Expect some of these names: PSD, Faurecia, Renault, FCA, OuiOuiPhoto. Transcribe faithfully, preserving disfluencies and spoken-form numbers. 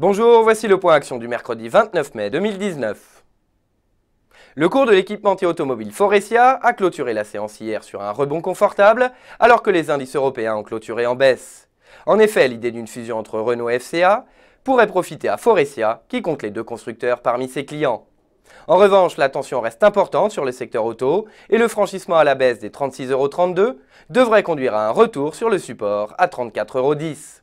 Bonjour, voici le point action du mercredi vingt-neuf mai deux mille dix-neuf. Le cours de l'équipementier automobile Faurecia a clôturé la séance hier sur un rebond confortable, alors que les indices européens ont clôturé en baisse. En effet, l'idée d'une fusion entre Renault et F C A pourrait profiter à Faurecia, qui compte les deux constructeurs parmi ses clients. En revanche, la tension reste importante sur le secteur auto, et le franchissement à la baisse des trente-six euros trente-deux devrait conduire à un retour sur le support à trente-quatre euros dix.